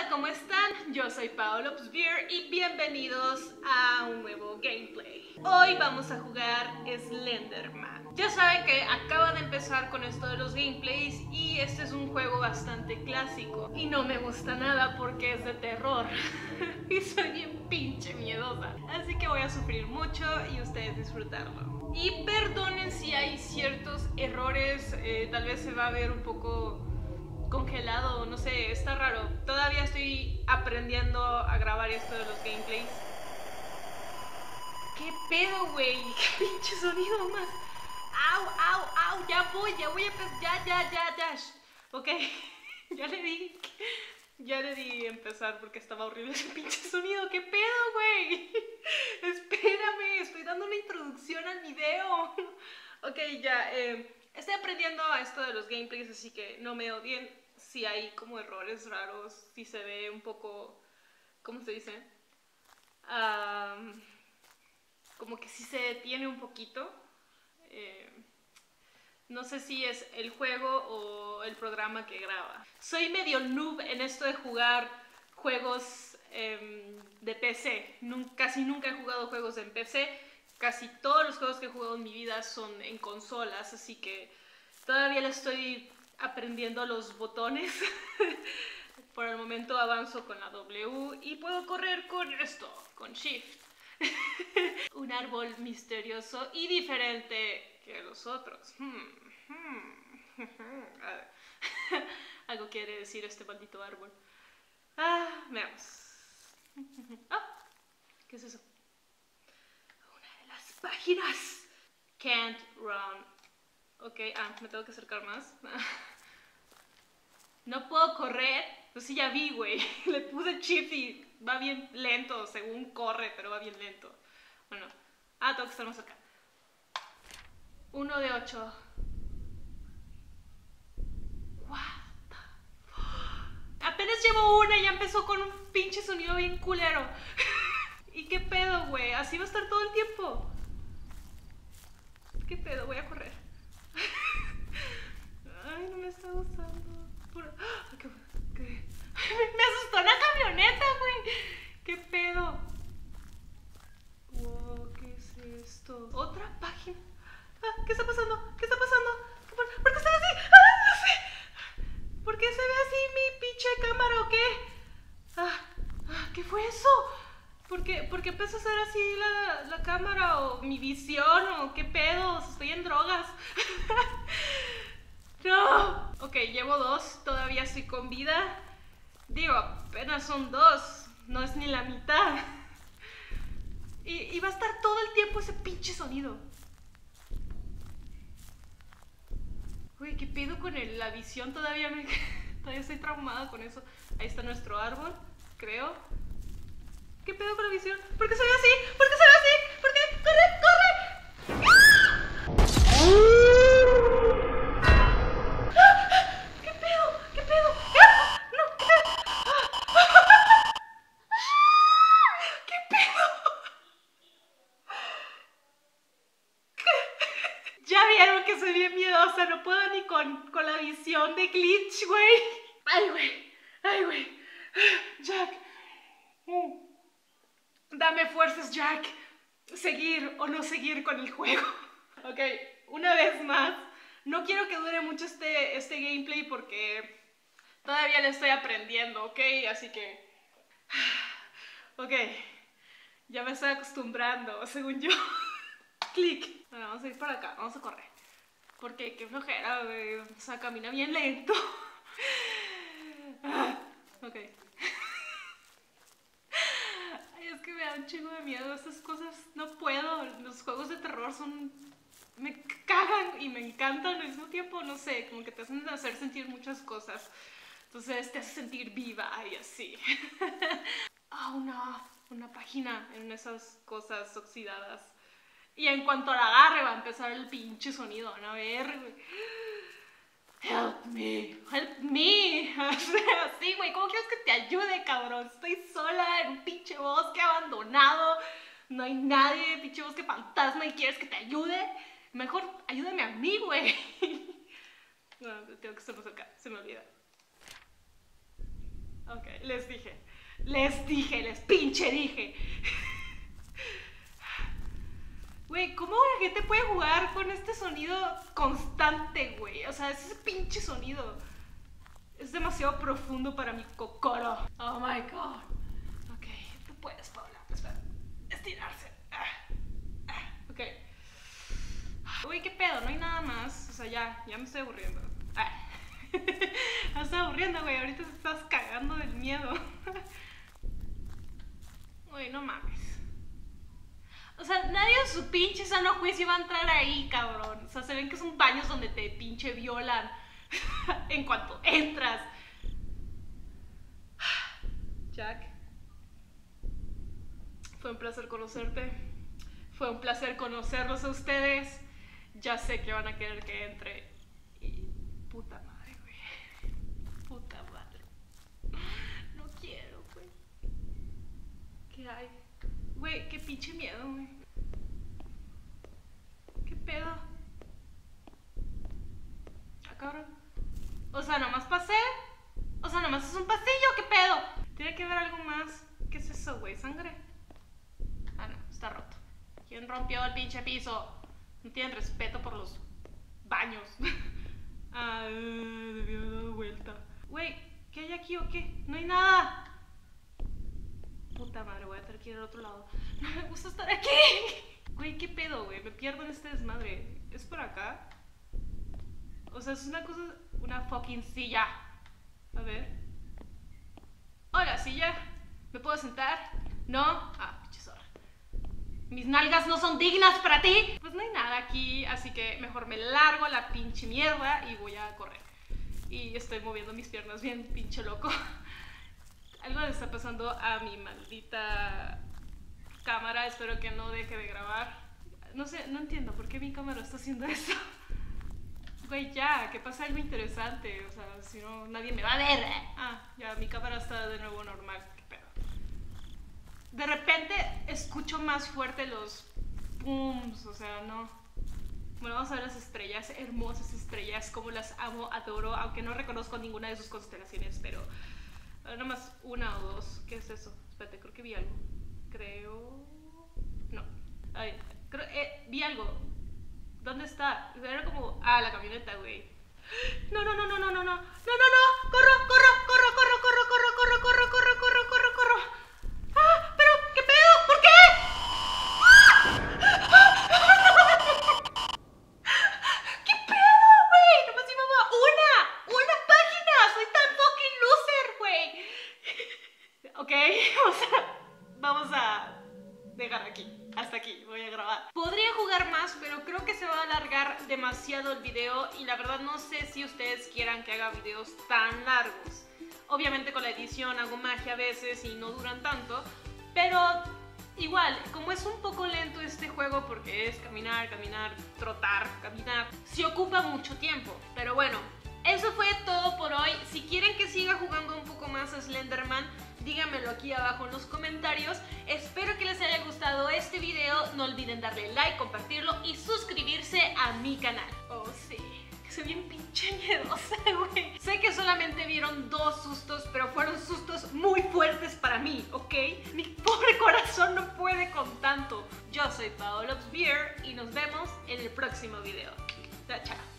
Hola, ¿cómo están? Yo soy PaoLovesBeer y bienvenidos a un nuevo gameplay. Hoy vamos a jugar Slenderman. Ya saben que acabo de empezar con esto de los gameplays y este es un juego bastante clásico y no me gusta nada porque es de terror y soy bien pinche miedosa, así que voy a sufrir mucho y ustedes disfrutarlo. Y perdonen si hay ciertos errores, tal vez se va a ver un poco congelado, no sé, está raro. Todavía estoy aprendiendo a grabar esto de los gameplays. ¿Qué pedo, güey? ¿Qué pinche sonido más? ¡Au, au, au! Ya voy a empezar. Ok, ya le di empezar porque estaba horrible ese pinche sonido. ¿Qué pedo, güey? Espérame, estoy dando una introducción al video. Ok, ya, estoy aprendiendo a esto de los gameplays, así que no me odien si hay como errores raros, si se ve un poco, ¿cómo se dice? Como que si se detiene un poquito. No sé si es el juego o el programa que graba. Soy medio noob en esto de jugar juegos de PC. Casi nunca he jugado juegos en PC. Casi todos los juegos que he jugado en mi vida son en consolas, así que todavía le estoy aprendiendo los botones. Por el momento avanzo con la W y puedo correr con esto, con Shift. Un árbol misterioso y diferente que los otros. Algo quiere decir este maldito árbol. Ah, veamos. Ah, ¿qué es eso? Páginas. Can't run. Ok, me tengo que acercar más. No puedo correr. Pues sí, ya vi, güey. Le puse shift y va bien lento. Según corre, pero va bien lento. Bueno, tengo que estar más acá. 1 de 8. What the fuck? Apenas llevo una y ya empezó con un pinche sonido bien culero. ¿Y qué pedo, güey? Así va a estar todo el tiempo. ¿Qué pedo? Voy a correr. Ay, no me está gustando. Me asustó una camioneta, güey. ¿Qué pedo? Wow, ¿qué es esto? Otra página. ¿Qué está pasando? ¿Qué está pasando? ¿Por qué se ve así? No sé. ¿Por qué se ve así mi pinche cámara o qué? ¿Qué fue eso? ¿Por qué empezó a ser así la cámara o mi visión o qué pedos? Estoy en drogas. No. Ok, llevo 2, todavía estoy con vida. Digo, apenas son 2, no es ni la mitad. Y va a estar todo el tiempo ese pinche sonido. Uy, ¿qué pedo con la visión? Todavía estoy traumada con eso. Ahí está nuestro árbol, creo. ¿Qué pedo con la visión? ¿Por qué soy así? ¿Por qué soy así? ¿Por qué? ¡Corre! ¡Ah! ¿Qué pedo? ¿Qué pedo? No, ¿qué pedo? ¿Qué pedo? ¿Qué? Ya vieron que soy bien miedosa, no puedo ni con la visión de glitch, güey. Ay, güey. Ay, güey. Jack. Dame fuerzas, Jack. Seguir o no seguir con el juego. Ok, una vez más. No quiero que dure mucho este gameplay porque todavía le estoy aprendiendo, ok. Así que... ok. Ya me estoy acostumbrando, según yo. Clic. Bueno, vamos a ir para acá. Vamos a correr. Porque qué flojera, güey. O sea, camina bien lento. Ok. Es que me da un chingo de miedo esas cosas, no puedo, los juegos de terror me cagan y me encantan al mismo tiempo, no sé, como que te hacen hacer sentir muchas cosas, entonces te hace sentir viva y así. Ah, una página en esas cosas oxidadas, y en cuanto la agarre va a empezar el pinche sonido, van a ver, güey. Help me, help me. Así, güey, ¿cómo quieres que te ayude, cabrón? Estoy sola en un pinche bosque abandonado. No hay nadie, pinche bosque fantasma. ¿Y quieres que te ayude? Mejor ayúdame a mí, güey. No, tengo que estar más acá, se me olvida. Ok, les pinche dije. Güey, ¿cómo la gente puede jugar con este sonido constante, güey? O sea, ese pinche sonido es demasiado profundo para mi cocoro. Oh my god. Ok, tú puedes, Paola. Espera, estirarse. Ok. Güey, qué pedo, no hay nada más. O sea, ya me estoy aburriendo. Me estoy aburriendo, güey. Ahorita te estás cagando del miedo. Güey, no mames. O sea, nadie en su pinche sano juicio iba a entrar ahí, cabrón. O sea, se ven que son baños donde te pinche violan en cuanto entras. Jack, fue un placer conocerte. Fue un placer conocerlos a ustedes. Ya sé que van a querer que entre. Y puta madre, güey. Puta madre. No quiero, güey. ¿Qué hay? Güey, qué pinche miedo, güey. ¿Qué pedo? Ah, cabrón. O sea, nomás pasé. O sea, nomás es un pasillo, ¿qué pedo? Tiene que haber algo más. ¿Qué es eso, güey? ¿Sangre? Ah, no, está roto. ¿Quién rompió el pinche piso? No tienen respeto por los baños. Ah, debió haber dado vuelta. Güey, ¿qué hay aquí o qué? No hay nada. Puta madre, voy a tener que ir al otro lado. No me gusta estar aquí. Güey, ¿qué pedo, güey? Me pierdo en este desmadre. ¿Es por acá? O sea, es una cosa... Una fucking silla. A ver. Hola, silla. ¿Me puedo sentar? ¿No? Ah, pinche zorra. Mis nalgas no son dignas para ti. Pues no hay nada aquí, así que mejor me largo a la pinche mierda y voy a correr. Y estoy moviendo mis piernas bien pinche loco. Algo le está pasando a mi maldita cámara, espero que no deje de grabar. No sé, no entiendo por qué mi cámara está haciendo eso. Güey, ya, que pasa algo interesante, o sea, si no, nadie me va a ver. Ah, ya, mi cámara está de nuevo normal, qué pedo. De repente escucho más fuerte los booms, o sea, no. Bueno, vamos a ver las estrellas, hermosas estrellas, como las amo, adoro, aunque no reconozco ninguna de sus constelaciones, pero... Nada más una o dos. ¿Qué es eso? Espérate, creo que vi algo. Creo... No. Ay, creo... vi algo. ¿Dónde está? Era como... Ah, la camioneta, güey. No. Corro. Ah, pero... ¿Qué pedo? ¿Por qué? ¿Qué pedo, güey? Nomás íbamos a una página. Soy tan fucking loser, güey. Ok, o sea, vamos a dejar aquí, hasta aquí, voy a grabar. Podría jugar más, pero creo que se va a alargar demasiado el video y la verdad no sé si ustedes quieran que haga videos tan largos. Obviamente con la edición hago magia a veces y no duran tanto, pero igual, como es un poco lento este juego porque es caminar, trotar, caminar, se ocupa mucho tiempo, pero bueno. Eso fue todo por hoy. Si quieren que siga jugando un poco más a Slenderman, díganmelo aquí abajo en los comentarios. Espero que les haya gustado este video. No olviden darle like, compartirlo y suscribirse a mi canal. Oh sí, que soy bien pinche miedosa, güey. Sé que solamente vieron dos sustos, pero fueron sustos muy fuertes para mí, ¿ok? Mi pobre corazón no puede con tanto. Yo soy PaoLovesBeer y nos vemos en el próximo video. Chao.